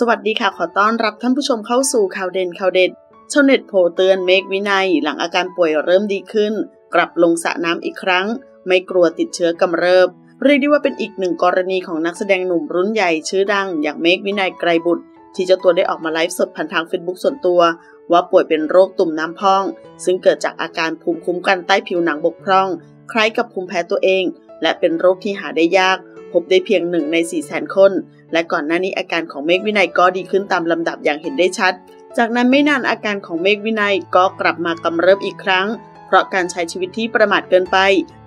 สวัสดีค่ะขอต้อนรับท่านผู้ชมเข้าสู่ข่าวเด่นข่าวเด็ดชาวเน็ตโผเตือนเมฆวินัยหลังอาการป่วยเริ่มดีขึ้นกลับลงสระน้ำอีกครั้งไม่กลัวติดเชื้อกำเริบเรียกได้ว่าเป็นอีกหนึ่งกรณีของนักแสดงหนุ่มรุ่นใหญ่ชื่อดังอย่างเมฆวินัยไกรบุตรที่เจ้าตัวได้ออกมาไลฟ์สดผ่านทาง Facebook ส่วนตัวว่าป่วยเป็นโรคตุ่มน้ำพองซึ่งเกิดจากอาการภูมิคุ้มกันใต้ผิวหนังบกพร่องคล้ายกับภูมิแพ้ตัวเองและเป็นโรคที่หาได้ยากพบได้เพียง1 ใน 400,000คนและก่อนหน้านี้อาการของเมฆวินัยก็ดีขึ้นตามลำดับอย่างเห็นได้ชัดจากนั้นไม่นานอาการของเมฆวินัยก็กลับมากำเริบอีกครั้งเพราะการใช้ชีวิตที่ประมาทเกินไป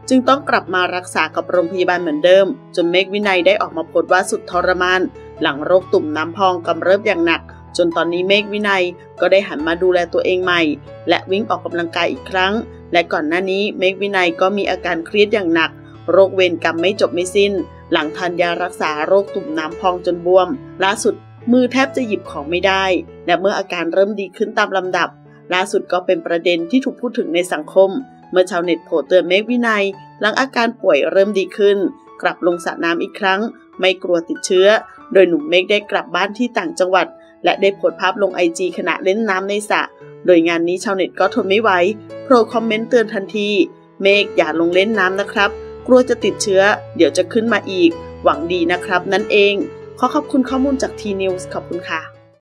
จึงต้องกลับมารักษากับโรงพยาบาลเหมือนเดิมจนเมฆวินัยได้ออกมาโพสต์ว่าสุดทรมานหลังโรคตุ่มน้ำพองกำเริบอย่างหนักจนตอนนี้เมฆวินัยก็ได้หันมาดูแลตัวเองใหม่และวิ่งออกกำลังกายอีกครั้งและก่อนหน้านี้เมฆวินัยก็มีอาการเครียดอย่างหนักโรคเวรกรรมไม่จบไม่สิ้นหลังทานยารักษาโรคตุ่มน้ำพองจนบวมล่าสุดมือแทบจะหยิบของไม่ได้และเมื่ออาการเริ่มดีขึ้นตามลำดับล่าสุดก็เป็นประเด็นที่ถูกพูดถึงในสังคมเมื่อชาวเน็ตโผเตือนเมฆวินัยหลังอาการป่วยเริ่มดีขึ้นกลับลงสระน้ำอีกครั้งไม่กลัวติดเชื้อโดยหนุ่มเมฆได้กลับบ้านที่ต่างจังหวัดและได้โพสต์ภาพลงIGขณะเล่นน้ำในสระโดยงานนี้ชาวเน็ตก็ทนไม่ไหวโผล่คอมเมนต์เตือนทันทีเมฆอย่าลงเล่นน้ำนะครับกลัวจะติดเชื้อเดี๋ยวจะขึ้นมาอีกหวังดีนะครับนั่นเองขอขอบคุณข้อมูลจาก T-News ขอบคุณค่ะ